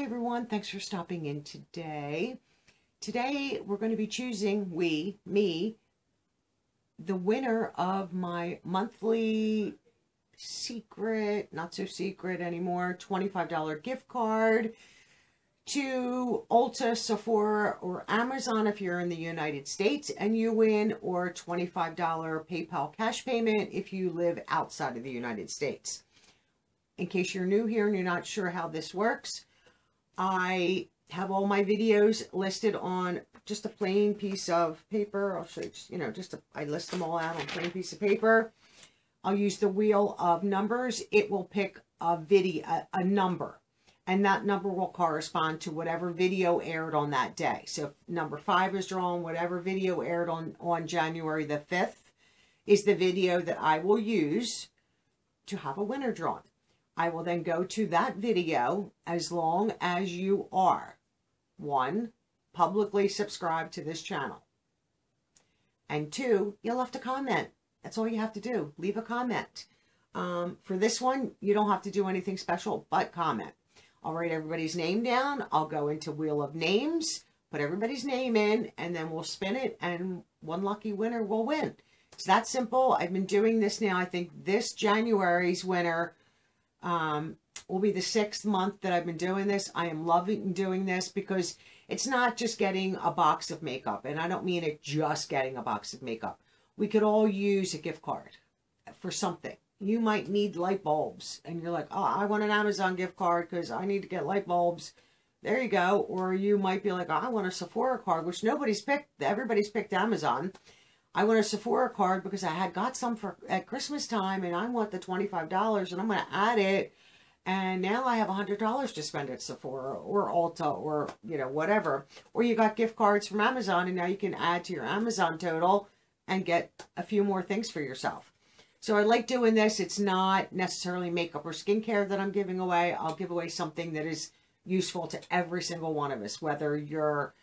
Hey everyone, thanks for stopping in today. Today we're going to be choosing, the winner of my monthly secret, not so secret anymore, $25 gift card to Ulta, Sephora, or Amazon if you're in the United States and you win, or $25 PayPal cash payment if you live outside of the United States. In case you're new here and you're not sure how this works, I have all my videos listed on just a plain piece of paper. I'll show you, I list them all out on a plain piece of paper. I'll use the wheel of numbers. It will pick a number, and that number will correspond to whatever video aired on that day. So if number 5 is drawn, whatever video aired on January the 5th is the video that I will use to have a winner drawn. I will then go to that video as long as you are, 1, publicly subscribed to this channel, and 2, you'll have to comment. That's all you have to do. Leave a comment. For this one, you don't have to do anything special but comment. I'll write everybody's name down. I'll go into Wheel of Names, put everybody's name in, and then we'll spin it, and one lucky winner will win. It's that simple. I've been doing this now. I think this January's winner will be the 6th month that I've been doing this. I am loving doing this because it's not just getting a box of makeup, and I don't mean it just getting a box of makeup. We could all use a gift card for something. You might need light bulbs, and you're like, oh, I want an Amazon gift card because I need to get light bulbs. There you go. Or you might be like, oh, I want a Sephora card, which nobody's picked. Everybody's picked Amazon. I want a Sephora card because I had got some for at Christmas time, and I want the $25, and I'm going to add it, and now I have $100 to spend at Sephora or Ulta or, whatever. Or you got gift cards from Amazon, and now you can add to your Amazon total and get a few more things for yourself. So I like doing this. It's not necessarily makeup or skincare that I'm giving away. I'll give away something that is useful to every single one of us, whether you're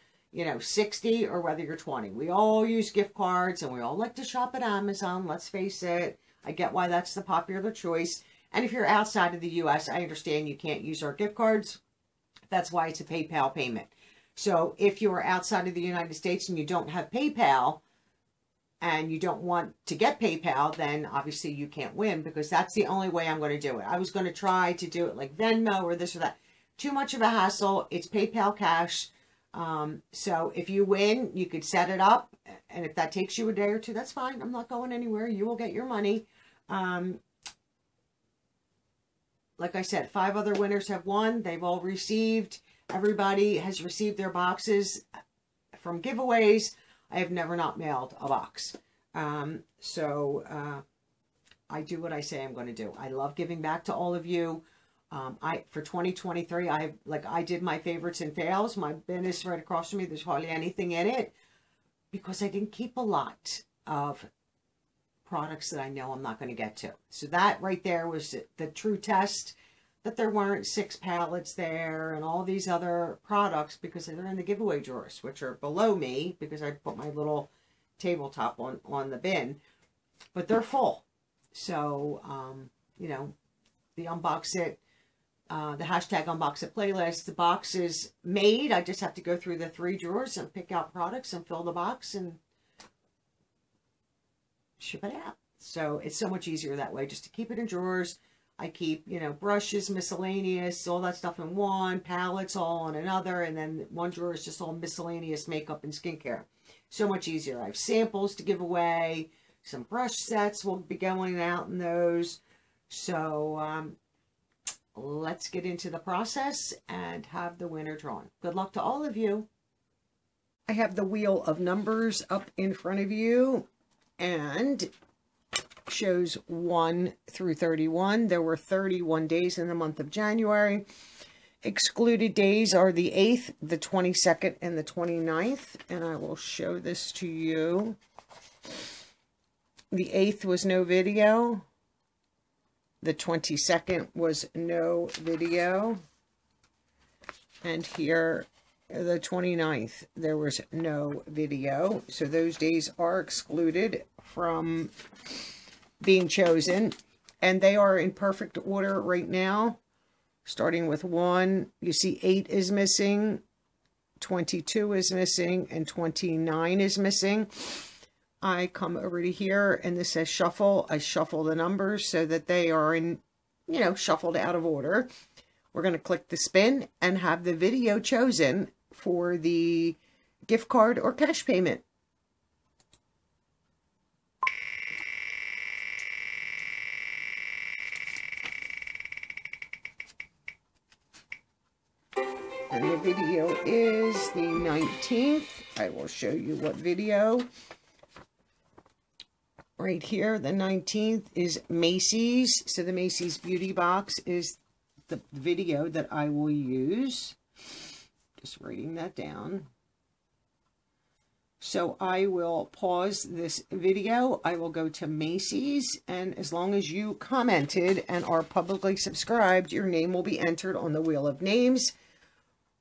60 or whether you're 20. We all use gift cards, and we all like to shop at Amazon. Let's face it. I get why that's the popular choice. And if you're outside of the U.S., I understand you can't use our gift cards. That's why it's a PayPal payment. So if you are outside of the United States and you don't have PayPal and you don't want to get PayPal, then obviously you can't win, because that's the only way I'm going to do it. I was going to try to do it like Venmo or this or that. Too much of a hassle. It's PayPal cash. So if you win, you could set it up, and if that takes you a day or two, that's fine. I'm not going anywhere. You will get your money. Like I said, 5 other winners have won. They've all received. Everybody has received their boxes from giveaways. I have never not mailed a box. I do what I say I'm going to do. I love giving back to all of you. For 2023, I did my favorites and fails. My bin is right across from me. There's hardly anything in it because I didn't keep a lot of products that I know I'm not going to get to. So that right there was the true test, that there weren't 6 palettes there and all these other products, because they're in the giveaway drawers, which are below me because I put my little tabletop on the bin, but they're full. So, the unbox it. The hashtag unbox it playlist. The box is made. I just have to go through the 3 drawers and pick out products and fill the box and ship it out. So it's so much easier that way, just to keep it in drawers. I keep, brushes, miscellaneous, all that stuff in one, palettes all in another, and then one drawer is just all miscellaneous makeup and skincare. So much easier. I have samples to give away. Some brush sets will be going out in those. So, let's get into the process and have the winner drawn. Good luck to all of you. I have the wheel of numbers up in front of you and shows 1 through 31. There were 31 days in the month of January. Excluded days are the 8th, the 22nd, and the 29th. And I will show this to you. The 8th was no video. The 22nd was no video, and here the 29th there was no video, so those days are excluded from being chosen, and they are in perfect order right now. starting with 1. You see 8 is missing, 22 is missing, and 29 is missing. I come over to here and this says shuffle. I shuffle the numbers so that they are in, you know, shuffled out of order. We're going to click the spin and have the video chosen for the gift card or cash payment. And the video is the 19th. I will show you what video. Right here, the 19th is Macy's. So the Macy's Beauty Box is the video that I will use. Just writing that down. So I will pause this video. I will go to Macy's, and as long as you commented and are publicly subscribed, your name will be entered on the Wheel of Names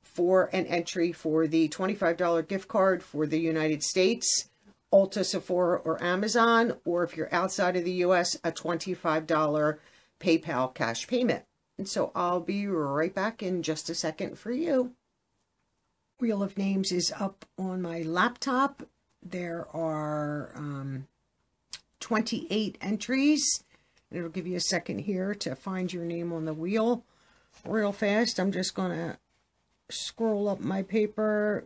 for an entry for the $25 gift card for the United States, Ulta, Sephora, or Amazon, or if you're outside of the U.S., a $25 PayPal cash payment. And so I'll be right back in just a second for you. Wheel of Names is up on my laptop. There are 28 entries. And it'll give you a second here to find your name on the wheel real fast. I'm just going to scroll up my paper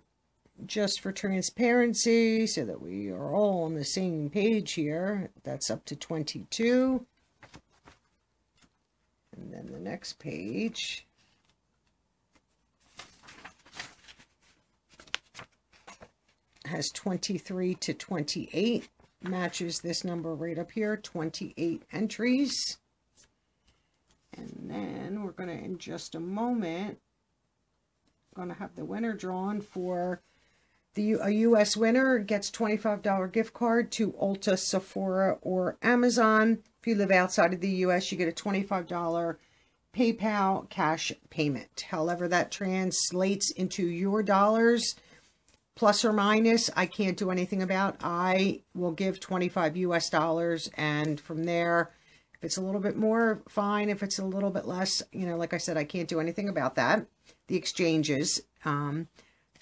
just for transparency so that we are all on the same page here. That's up to 22. And then the next page. Has 23 to 28. Matches this number right up here. 28 entries. And then we're going to, in just a moment, going to have the winner drawn for a U.S. winner gets $25 gift card to Ulta, Sephora, or Amazon. If you live outside of the U.S., you get a $25 PayPal cash payment. However that translates into your dollars, plus or minus, I can't do anything about. I will give $25 US, and from there, if it's a little bit more, fine. If it's a little bit less, you know, like I said, I can't do anything about that. The exchanges.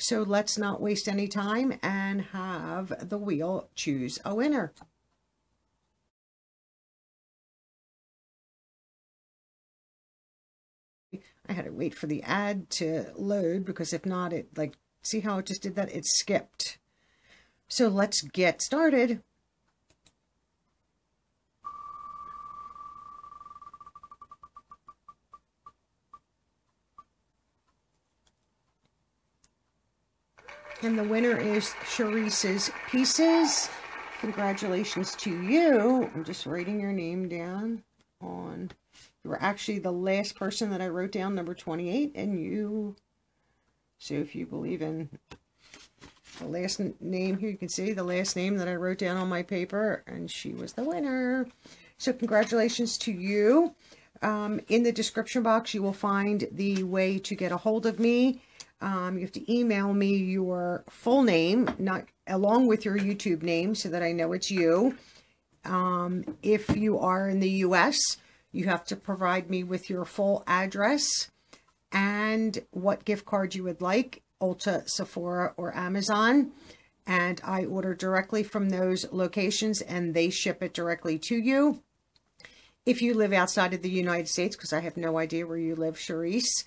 So let's not waste any time and have the wheel choose a winner. I had to wait for the ad to load, because if not, it, like, see how it just did that? It skipped. So let's get started. And the winner is Charisse's Pieces. Congratulations to you. I'm just writing your name down. On, you were actually the last person that I wrote down, number 28, and you, so if you believe in the last name here, you can see the last name that I wrote down on my paper, and she was the winner. So congratulations to you. In the description box, you will find the way to get a hold of me. You have to email me your full name, not along with your YouTube name, so that I know it's you. If you are in the U.S., you have to provide me with your full address and what gift card you would like, Ulta, Sephora, or Amazon. And I order directly from those locations, and they ship it directly to you. If you live outside of the United States, because I have no idea where you live, Charisse,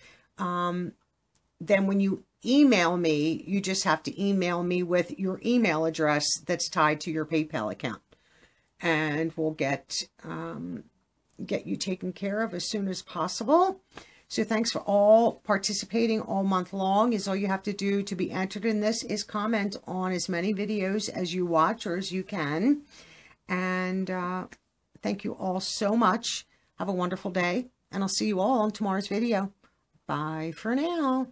then when you email me, you just have to email me with your email address that's tied to your PayPal account, and we'll get you taken care of as soon as possible. So thanks for all participating all month long. Is all you have to do to be entered in this is comment on as many videos as you watch or as you can. And thank you all so much. Have a wonderful day, and I'll see you all on tomorrow's video. Bye for now.